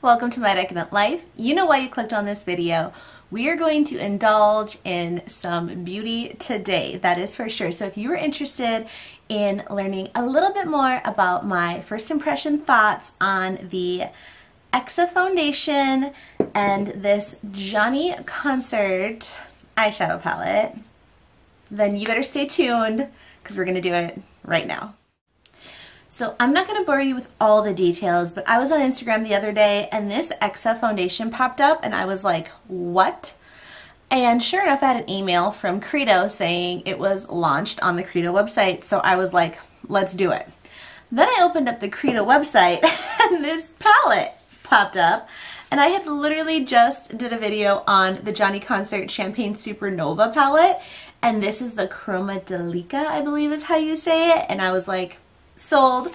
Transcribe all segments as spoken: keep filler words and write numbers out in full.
Welcome to my decadent life. You know why you clicked on this video. We are going to indulge in some beauty today, that is for sure. So if you were interested in learning a little bit more about my first impression thoughts on the Exa Foundation and this Johnny Concert eyeshadow palette, then you better stay tuned because we're gonna do it right now. So I'm not going to bore you with all the details, but I was on Instagram the other day and this Exa Foundation popped up and I was like, what? And sure enough, I had an email from Credo saying it was launched on the Credo website, so I was like, let's do it. Then I opened up the Credo website and this palette popped up, and I had literally just did a video on the Johnny Concert Champagne Supernova palette, and this is the Chromadelika, I believe is how you say it, and I was like, sold,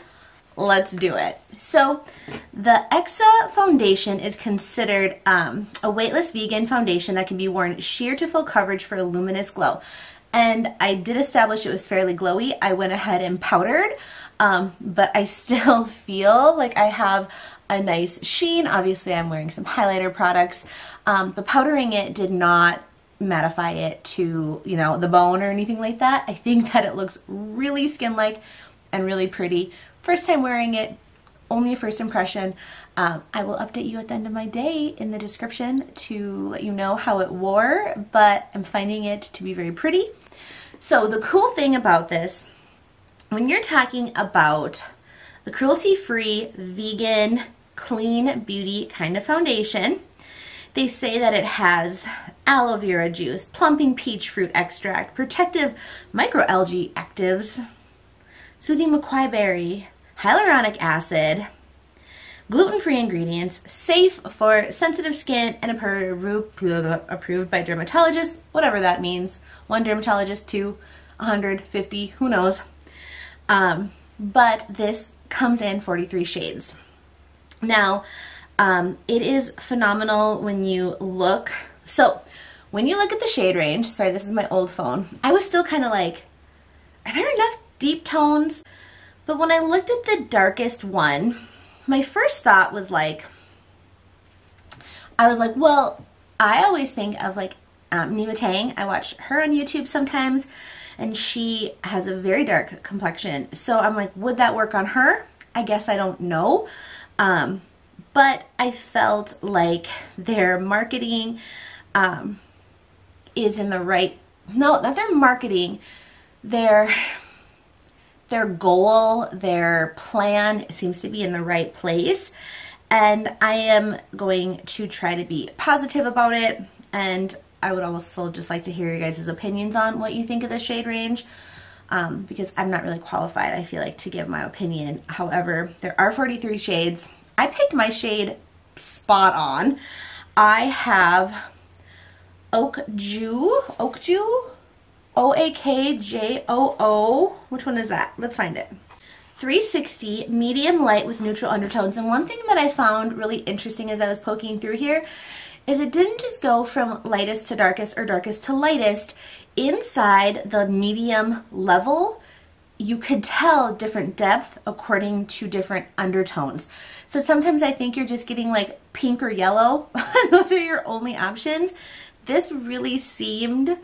let's do it. So the Exa Foundation is considered um, a weightless vegan foundation that can be worn sheer to full coverage for a luminous glow. And I did establish it was fairly glowy. I went ahead and powdered, um, but I still feel like I have a nice sheen. Obviously I'm wearing some highlighter products, um, but powdering it did not mattify it to, you know, the bone or anything like that. I think that it looks really skin-like and really pretty. First time wearing it, only a first impression. Um, I will update you at the end of my day in the description to let you know how it wore, but I'm finding it to be very pretty. So the cool thing about this, when you're talking about the cruelty-free, vegan, clean beauty kind of foundation, they say that it has aloe vera juice, plumping peach fruit extract, protective microalgae actives, soothing macquae berry, hyaluronic acid, gluten-free ingredients, safe for sensitive skin and approved by dermatologists, whatever that means. One dermatologist to one hundred fifty, who knows. Um, but this comes in forty-three shades. Now, um, it is phenomenal when you look. So when you look at the shade range, sorry, this is my old phone. I was still kind of like, are there enough deep tones? But when I looked at the darkest one, my first thought was like, I was like, well, I always think of like um, Nima Tang. I watch her on YouTube sometimes, and she has a very dark complexion. So I'm like, would that work on her? I guess I don't know. Um, but I felt like their marketing um, is in the right, no, not their marketing, their Their goal, their plan seems to be in the right place, and I am going to try to be positive about it, and I would also just like to hear your guys' opinions on what you think of the shade range, um, because I'm not really qualified, I feel like, to give my opinion. However, there are forty-three shades. I picked my shade spot on. I have Oakjoo, Oakjoo? O A K J O O, which one is that? Let's find it. three sixty, medium light with neutral undertones. And one thing that I found really interesting as I was poking through here is it didn't just go from lightest to darkest or darkest to lightest. Inside the medium level, you could tell different depth according to different undertones. So sometimes I think you're just getting like pink or yellow. Those are your only options. This really seemed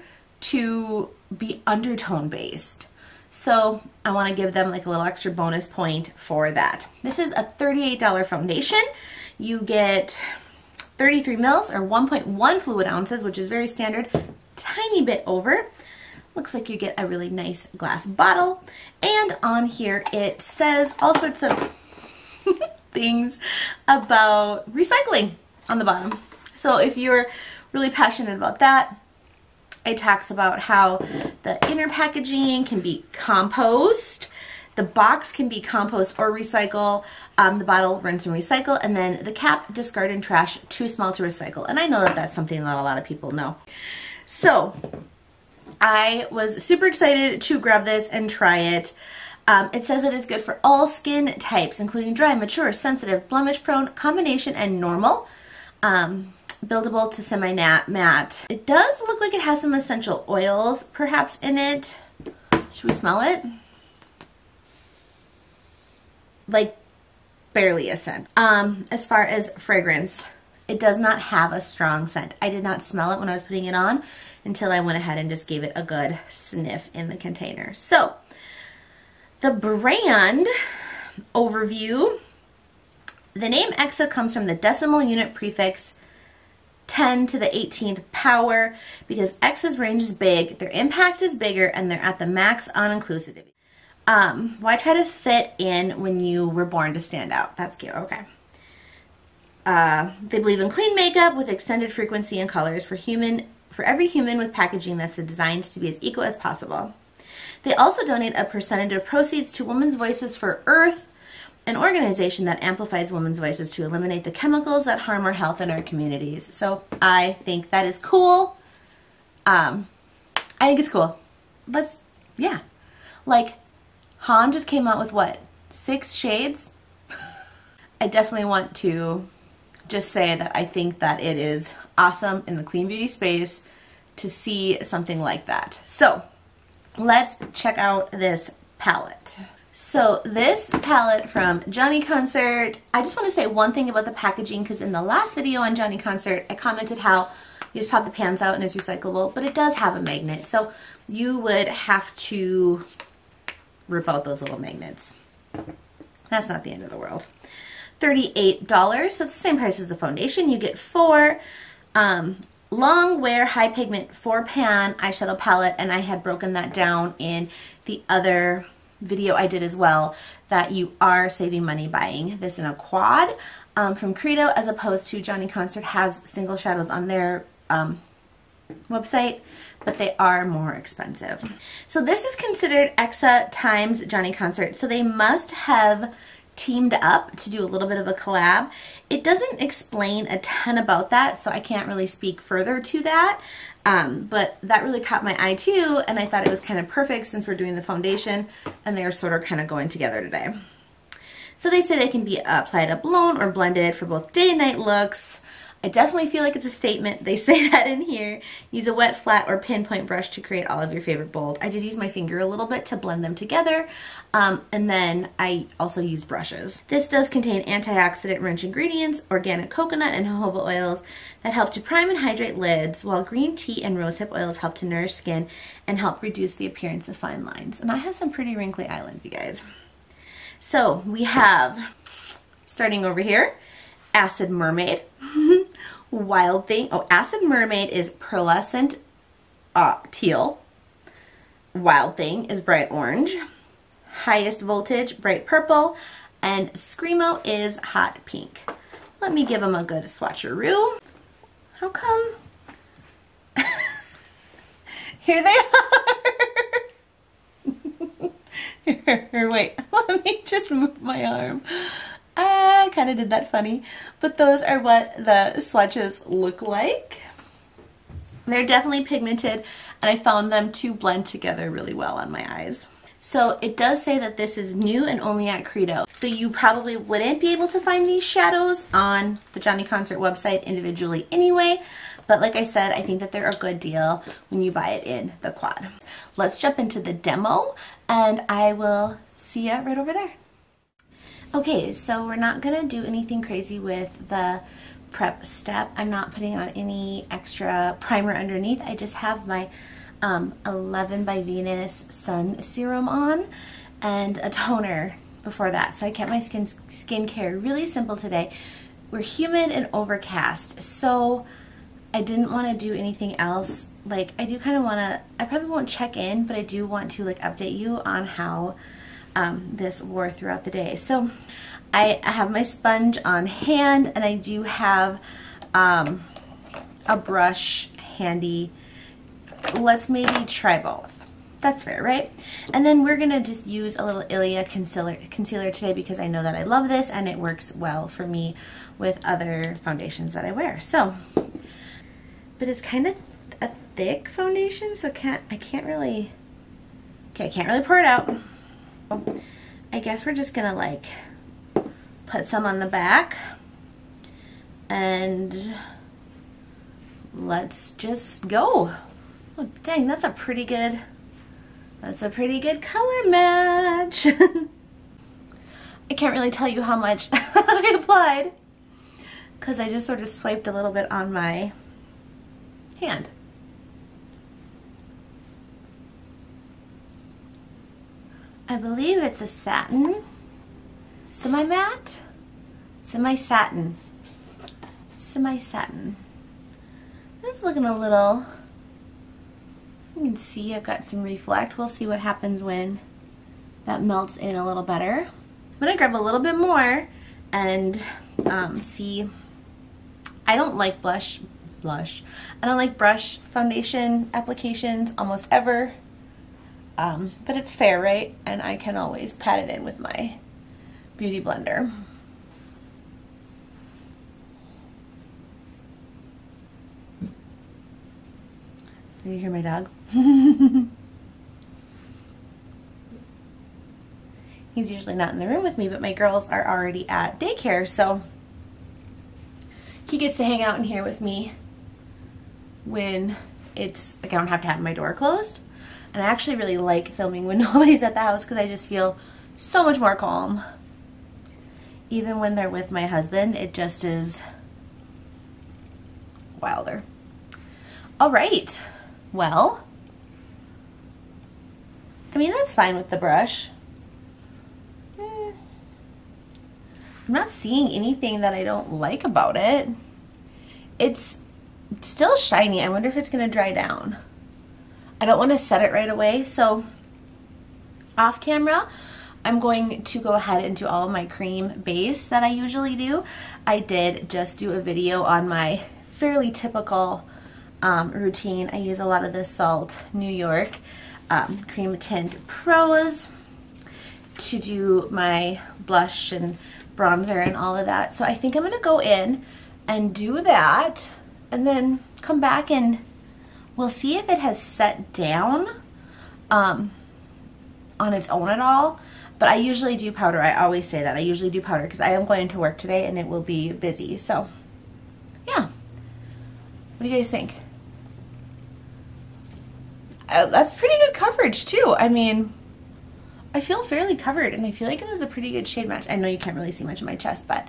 to be undertone based. So I want to give them like a little extra bonus point for that. This is a thirty-eight dollar foundation. You get thirty-three mils or one point one fluid ounces, which is very standard, tiny bit over. Looks like you get a really nice glass bottle. And on here it says all sorts of things about recycling on the bottom. So if you're really passionate about that, it talks about how the inner packaging can be compost, the box can be compost or recycle, um, the bottle rinse and recycle, and then the cap discard and trash, too small to recycle. And I know that that's something that a lot of people know. So I was super excited to grab this and try it. Um, it says it is good for all skin types, including dry, mature, sensitive, blemish prone, combination, and normal. Um, buildable to semi-matte. It does look like it has some essential oils perhaps in it. Should we smell it? Like barely a scent. Um, as far as fragrance, it does not have a strong scent. I did not smell it when I was putting it on until I went ahead and just gave it a good sniff in the container. So the brand overview, the name Exa comes from the decimal unit prefix ten to the eighteenth power, because Exa's range is big, their impact is bigger, and they're at the max on inclusivity. Um, why try to fit in when you were born to stand out? That's cute, okay. Uh, they believe in clean makeup with extended frequency and colors for human, for every human, with packaging that's designed to be as equal as possible. They also donate a percentage of proceeds to Women's Voices for Earth, an organization that amplifies women's voices to eliminate the chemicals that harm our health and our communities. So I think that is cool. Um, I think it's cool. Let's, yeah. Like, Han just came out with what? Six shades? I definitely want to just say that I think that it is awesome in the clean beauty space to see something like that. So let's check out this palette. So this palette from Johnny Concert, I just want to say one thing about the packaging, because in the last video on Johnny Concert, I commented how you just pop the pans out and it's recyclable, but it does have a magnet. So you would have to rip out those little magnets. That's not the end of the world. thirty-eight dollars, so it's the same price as the foundation. You get four um, long wear, high pigment, four pan eyeshadow palette, and I had broken that down in the other video I did as well, that you are saving money buying this in a quad um, from Credo, as opposed to Johnny Concert has single shadows on their um, website, but they are more expensive. So this is considered Exa times Johnny Concert, so they must have teamed up to do a little bit of a collab. It doesn't explain a ton about that, so I can't really speak further to that, um, but that really caught my eye too, and I thought it was kind of perfect since we're doing the foundation and they're sort of kind of going together today. So they say they can be applied up blown or blended for both day and night looks. I definitely feel like it's a statement. They say that in here. Use a wet, flat, or pinpoint brush to create all of your favorite bold. I did use my finger a little bit to blend them together, um, and then I also use brushes. This does contain antioxidant-rich ingredients, organic coconut and jojoba oils that help to prime and hydrate lids, while green tea and rosehip oils help to nourish skin and help reduce the appearance of fine lines. And I have some pretty wrinkly eyelines, you guys. So we have, starting over here, Acid Mermaid. Wild Thing. Oh, Acid Mermaid is pearlescent uh, teal. Wild Thing is bright orange. Highest Voltage, bright purple. And Screamo is hot pink. Let me give them a good swatcheroo. How come? Here they are. Wait, let me just move my arm. I kind of did that funny, but those are what the swatches look like. They're definitely pigmented, and I found them to blend together really well on my eyes. So it does say that this is new and only at Credo. So you probably wouldn't be able to find these shadows on the Johnny Concert website individually anyway, but like I said, I think that they're a good deal when you buy it in the quad. Let's jump into the demo, and I will see you right over there. Okay, so we're not gonna do anything crazy with the prep step. I'm not putting on any extra primer underneath. I just have my um, Eleven by Venus Sun Serum on and a toner before that. So I kept my skin skincare really simple today. We're humid and overcast, so I didn't wanna do anything else. Like, I do kinda wanna, I probably won't check in, but I do want to like update you on how Um, this wore throughout the day. So I, I have my sponge on hand, and I do have um, a brush handy. Let's maybe try both. That's fair, right? And then we're gonna just use a little Ilia concealer concealer today, because I know that I love this and it works well for me with other foundations that I wear. So, but it's kind of a thick foundation, so can't I can't really okay I can't really pour it out. I guess we're just gonna like put some on the back, and let's just go. Oh dang, that's a pretty good, that's a pretty good color match. I can't really tell you how much I applied because I just sort of swiped a little bit on my hand. I believe it's a satin, semi-matte, semi-satin, semi-satin. That's looking a little, you can see I've got some reflect. We'll see what happens when that melts in a little better. I'm gonna grab a little bit more and um, see. I don't like blush, blush. I don't like brush foundation applications almost ever. Um, but it's fair, right? And I can always pat it in with my beauty blender. Can you hear my dog? He's usually not in the room with me, but my girls are already at daycare, so he gets to hang out in here with me when it's, like, I don't have to have my door closed. And I actually really like filming when nobody's at the house because I just feel so much more calm. Even when they're with my husband, it just is wilder. All right. Well, I mean, that's fine with the brush. Mm. I'm not seeing anything that I don't like about it. It's still shiny. I wonder if it's going to dry down. I don't want to set it right away, so off camera, I'm going to go ahead and do all of my cream base that I usually do. I did just do a video on my fairly typical um, routine. I use a lot of the Salt New York um, Cream Tint Pros to do my blush and bronzer and all of that. So I think I'm going to go in and do that and then come back and we'll see if it has set down um, on its own at all, but I usually do powder. I always say that. I usually do powder because I am going to work today and it will be busy. So, yeah. What do you guys think? Uh, that's pretty good coverage, too. I mean, I feel fairly covered, and I feel like it was a pretty good shade match. I know you can't really see much of my chest, but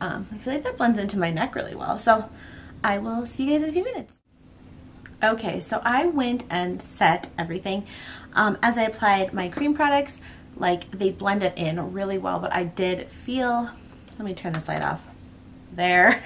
um, I feel like that blends into my neck really well. So, I will see you guys in a few minutes. Okay, so I went and set everything. Um, as I applied my cream products, like they blended in really well, but I did feel, let me turn this light off. There.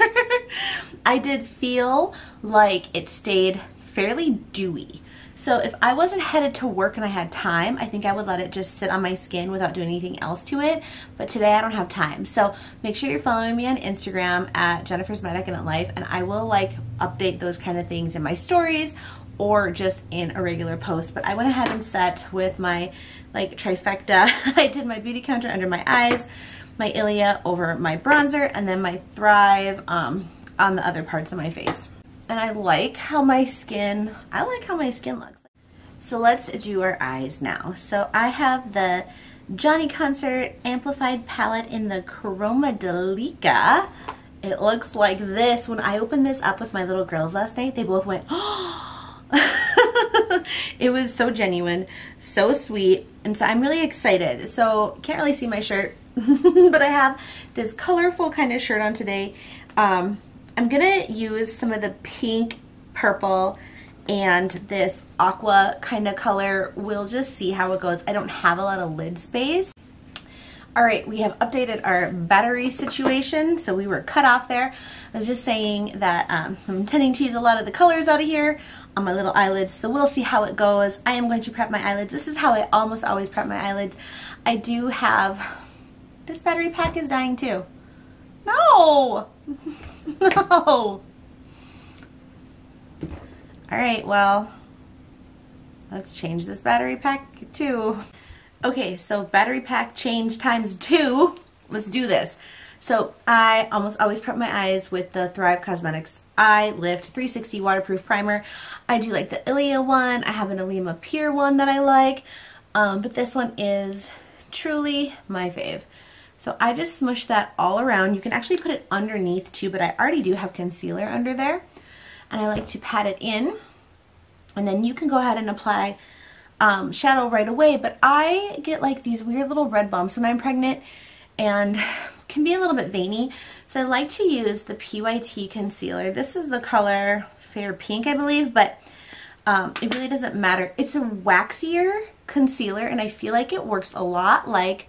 I did feel like it stayed fairly dewy. So if I wasn't headed to work and I had time, I think I would let it just sit on my skin without doing anything else to it. But today I don't have time. So make sure you're following me on Instagram at Jennifer's Medic and at Life, and I will like update those kind of things in my stories or just in a regular post. But I went ahead and set with my like trifecta. I did my Beauty Counter under my eyes, my Ilia over my bronzer, and then my Thrive um, on the other parts of my face. And I like how my skin, I like how my skin looks. So let's do our eyes now. So I have the Johnny Concert Amplified Palette in the Chromadelika. It looks like this. When I opened this up with my little girls last night, they both went, oh! It was so genuine, so sweet, and so I'm really excited. So can't really see my shirt, but I have this colorful kind of shirt on today. Um... I'm gonna use some of the pink, purple, and this aqua kind of color. We'll just see how it goes. I don't have a lot of lid space. All right, we have updated our battery situation, so we were cut off there. I was just saying that um, I'm intending to use a lot of the colors out of here on my little eyelids, so we'll see how it goes. I am going to prep my eyelids. This is how I almost always prep my eyelids. I do have, this battery pack is dying too. No! No! Alright, well, let's change this battery pack too. Okay, so battery pack change times two. Let's do this. So I almost always prep my eyes with the Thrive Causemetics Eye Lift three sixty Waterproof Primer. I do like the Ilia one. I have an Ilia Pure one that I like. Um, but this one is truly my fave. So I just smush that all around. You can actually put it underneath too, but I already do have concealer under there. And I like to pat it in. And then you can go ahead and apply um, shadow right away. But I get like these weird little red bumps when I'm pregnant. and can be a little bit veiny. So I like to use the P Y T Concealer. This is the color Fair Pink, I believe, but um, it really doesn't matter. It's a waxier concealer, and I feel like it works a lot like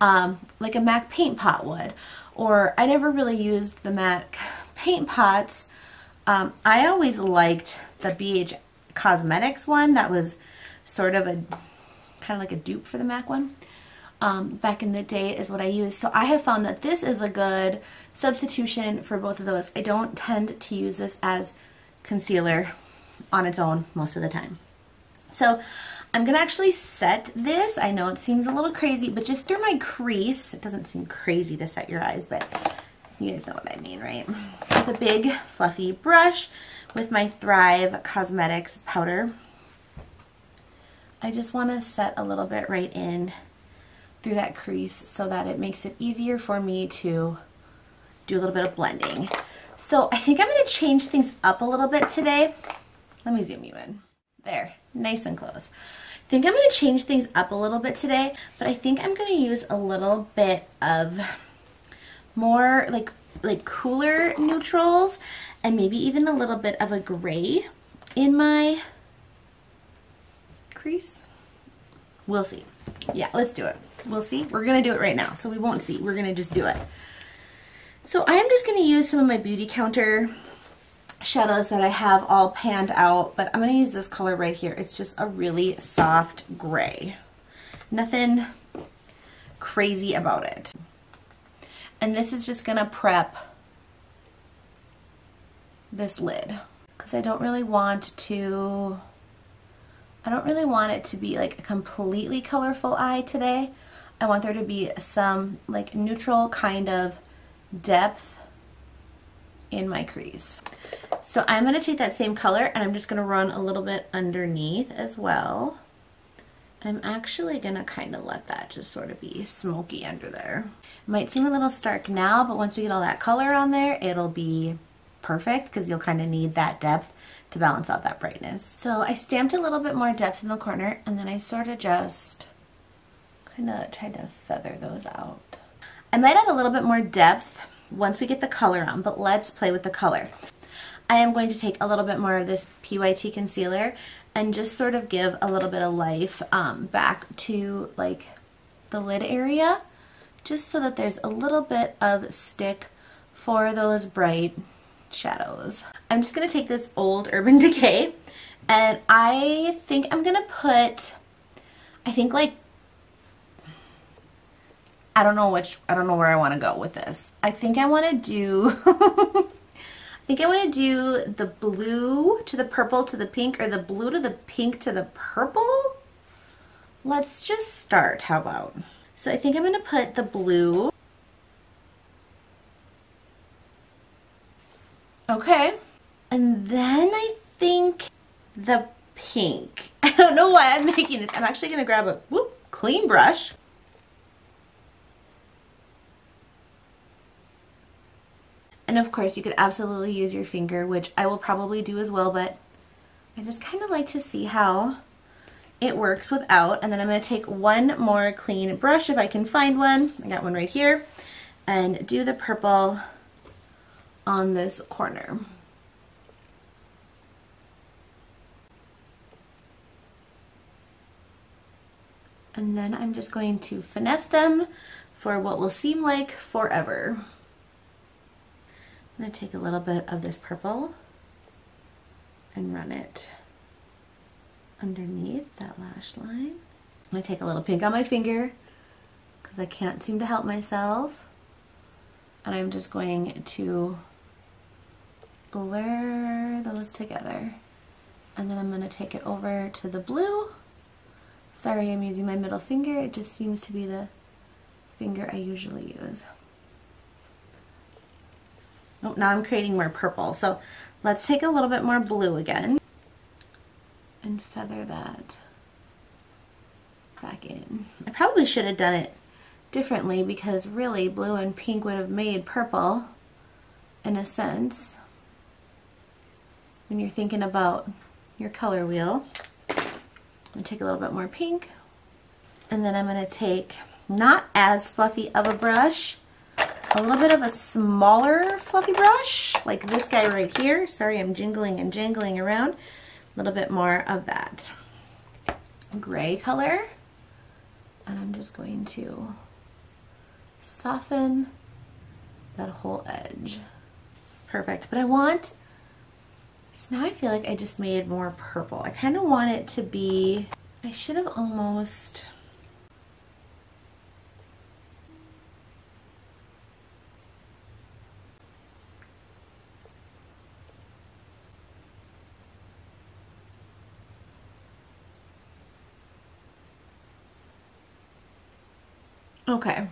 um, like a MAC paint pot would. Or I never really used the MAC paint pots. Um, I always liked the B H Cosmetics one that was sort of a kind of like a dupe for the MAC one. Um, back in the day is what I used. So I have found that this is a good substitution for both of those. I don't tend to use this as concealer on its own most of the time. So I'm going to actually set this. I know it seems a little crazy, but just through my crease. It doesn't seem crazy to set your eyes, but you guys know what I mean, right? With a big fluffy brush with my Thrive Causemetics powder. I just want to set a little bit right in through that crease so that it makes it easier for me to do a little bit of blending. So I think I'm going to change things up a little bit today. Let me zoom you in. There, nice and close. I think I'm going to change things up a little bit today, but I think I'm going to use a little bit of more like, like cooler neutrals and maybe even a little bit of a gray in my crease. We'll see. Yeah, let's do it. We'll see. We're going to do it right now, so we won't see. We're going to just do it. So I'm just going to use some of my Beautycounter shadows that I have all panned out, but I'm going to use this color right here. It's just a really soft gray. Nothing crazy about it. And this is just going to prep this lid because I don't really want to... I don't really want it to be like a completely colorful eye today. I want there to be some like neutral kind of depth in my crease. So I'm going to take that same color and I'm just going to run a little bit underneath as well. I'm actually going to kind of let that just sort of be smoky under there. It might seem a little stark now, but once we get all that color on there, it'll be perfect because you'll kind of need that depth to balance out that brightness. So I stamped a little bit more depth in the corner and then I sort of just kind of tried to feather those out. I might add a little bit more depth once we get the color on, but let's play with the color. I am going to take a little bit more of this P Y T concealer and just sort of give a little bit of life um, back to like the lid area, just so that there's a little bit of stick for those bright shadows. I'm just going to take this old Urban Decay and I think I'm going to put, I think like, I don't know which, I don't know where I want to go with this. I think I want to do, I think I want to do the blue to the purple to the pink, or the blue to the pink to the purple. Let's just start, how about? So I think I'm going to put the blue. Okay, and then I think the pink. I don't know why I'm making this. I'm actually going to grab a whoop, clean brush. And of course you could absolutely use your finger, which I will probably do as well, but I just kind of like to see how it works without. And then I'm going to take one more clean brush if I can find one. I got one right here, and do the purple on this corner. And then I'm just going to finesse them for what will seem like forever. I'm going to take a little bit of this purple and run it underneath that lash line. I'm going to take a little pink on my finger because I can't seem to help myself. And I'm just going to blur those together, and then I'm going to take it over to the blue. Sorry, I'm using my middle finger, it just seems to be the finger I usually use. Oh, now I'm creating more purple, so let's take a little bit more blue again and feather that back in. I probably should have done it differently because really blue and pink would have made purple in a sense when you're thinking about your color wheel. I'm going to take a little bit more pink, and then I'm going to take not as fluffy of a brush, a little bit of a smaller fluffy brush, like this guy right here. Sorry, I'm jingling and jangling around. A little bit more of that gray color. And I'm just going to soften that whole edge. Perfect. But I want, so now I feel like I just made more purple. I kind of want it to be, I should have almost, okay,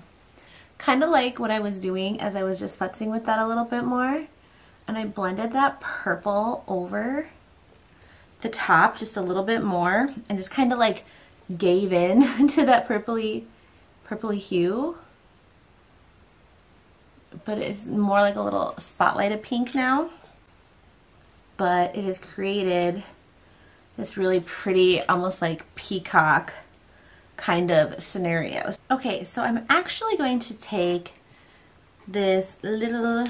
kind of like what I was doing as I was just futzing with that a little bit more, and I blended that purple over the top just a little bit more and just kind of like gave in to that purpley, purpley hue, but it's more like a little spotlight of pink now, but it has created this really pretty, almost like peacock kind of scenarios. Okay, so I'm actually going to take this little,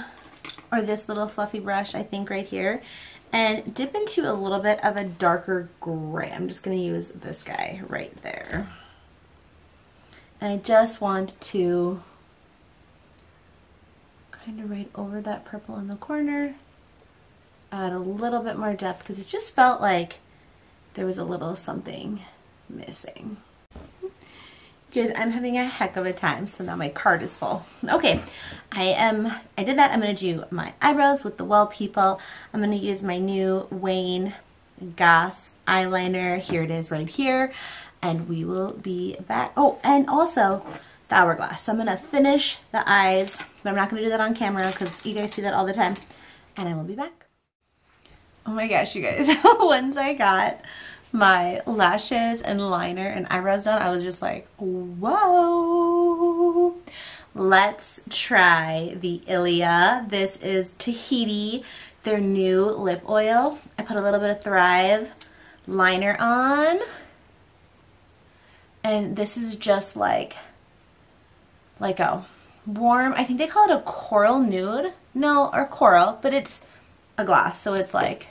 or this little fluffy brush, I think right here, and dip into a little bit of a darker gray. I'm just going to use this guy right there. And I just want to kind of right over that purple in the corner, add a little bit more depth, because it just felt like there was a little something missing. Because I'm having a heck of a time, so now my card is full. Okay, I am, I did that. I'm going to do my eyebrows with the Well People. I'm going to use my new Wayne Goss eyeliner. Here it is right here. And we will be back. Oh, and also the Hourglass. So I'm going to finish the eyes, but I'm not going to do that on camera because you guys see that all the time. And I will be back. Oh my gosh, you guys. Once I got my lashes and liner and eyebrows done, I was just like, whoa, let's try the Ilia. This is Tahiti, their new lip oil. I put a little bit of Thrive liner on, and this is just like like a warm, I think they call it a coral nude, no, or coral, but it's a gloss, so it's like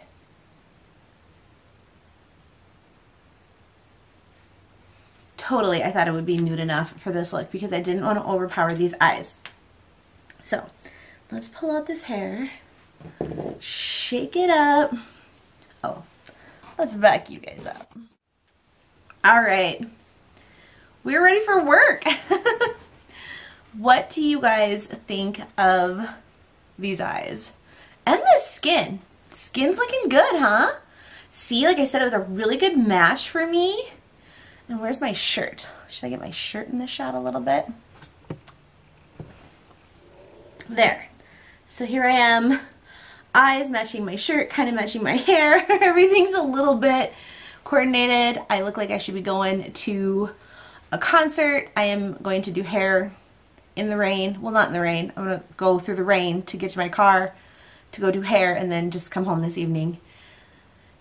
totally, I thought it would be nude enough for this look because I didn't want to overpower these eyes. So let's pull out this hair, shake it up. Oh, let's back you guys up. All right, we're ready for work. What do you guys think of these eyes and the skin? Skin's looking good, huh? See, like I said, it was a really good match for me. And where's my shirt? Should I get my shirt in the shot a little bit? There. So here I am, eyes matching my shirt, kind of matching my hair. Everything's a little bit coordinated. I look like I should be going to a concert. I am going to do hair in the rain. Well, not in the rain. I'm going to go through the rain to get to my car to go do hair and then just come home this evening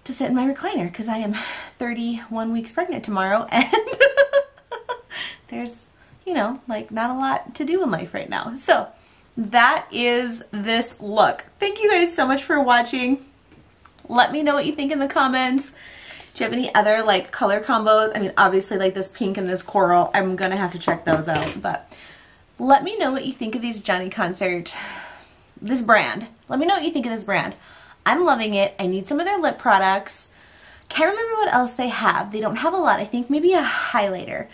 to sit in my recliner because I am thirty-one weeks pregnant tomorrow, and there's, you know, like not a lot to do in life right now. So that is this look. Thank you guys so much for watching. Let me know what you think in the comments. Do you have any other like color combos? I mean, obviously like this pink and this coral, I'm gonna have to check those out, but let me know what you think of these Johnny Concert, this brand. Let me know what you think of this brand. I'm loving it. I need some of their lip products. Can't remember what else they have. They don't have a lot. I think maybe a highlighter.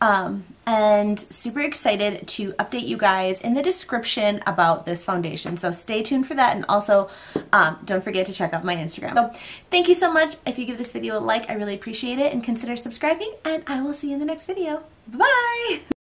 Um, and super excited to update you guys in the description about this foundation. So stay tuned for that. And also um, don't forget to check out my Instagram. So thank you so much. If you give this video a like, I really appreciate it. And consider subscribing. And I will see you in the next video. Bye-bye.